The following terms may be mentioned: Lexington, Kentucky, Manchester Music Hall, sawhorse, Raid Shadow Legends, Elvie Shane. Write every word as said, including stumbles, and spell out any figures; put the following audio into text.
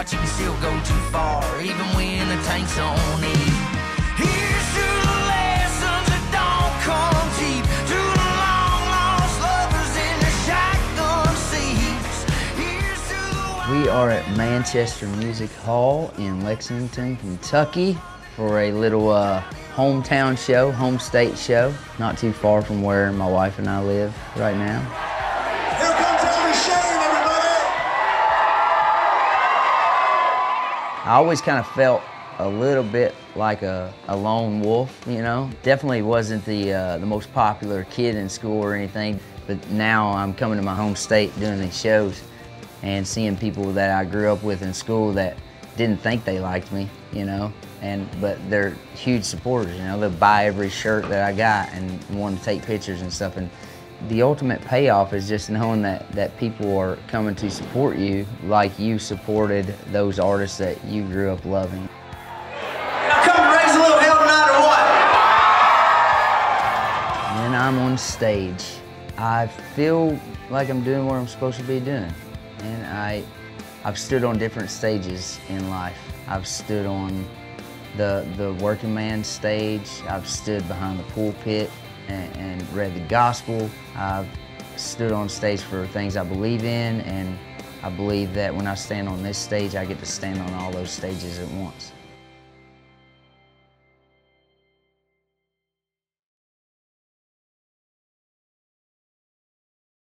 out, you can still go too far, even when the tank's on E. Here's to the lessons that don't come cheap, to the long-lost lovers in the shotgun seats. Here's to the... We are at Manchester Music Hall in Lexington, Kentucky, for a little uh, hometown show, home state show, not too far from where my wife and I live right now. Here comes Elvie Shane, everybody! I always kind of felt a little bit like a, a lone wolf, you know? Definitely wasn't the, uh, the most popular kid in school or anything, but now I'm coming to my home state doing these shows and seeing people that I grew up with in school that didn't think they liked me, you know? And, but they're huge supporters, you know, they'll buy every shirt that I got and want to take pictures and stuff. And the ultimate payoff is just knowing that, that people are coming to support you like you supported those artists that you grew up loving. Come raise a little hell tonight or what? When I'm on stage, I feel like I'm doing what I'm supposed to be doing. And I, I've stood on different stages in life. I've stood on The, the working man stage, I've stood behind the pulpit and, and read the gospel. I've stood on stage for things I believe in, and I believe that when I stand on this stage, I get to stand on all those stages at once.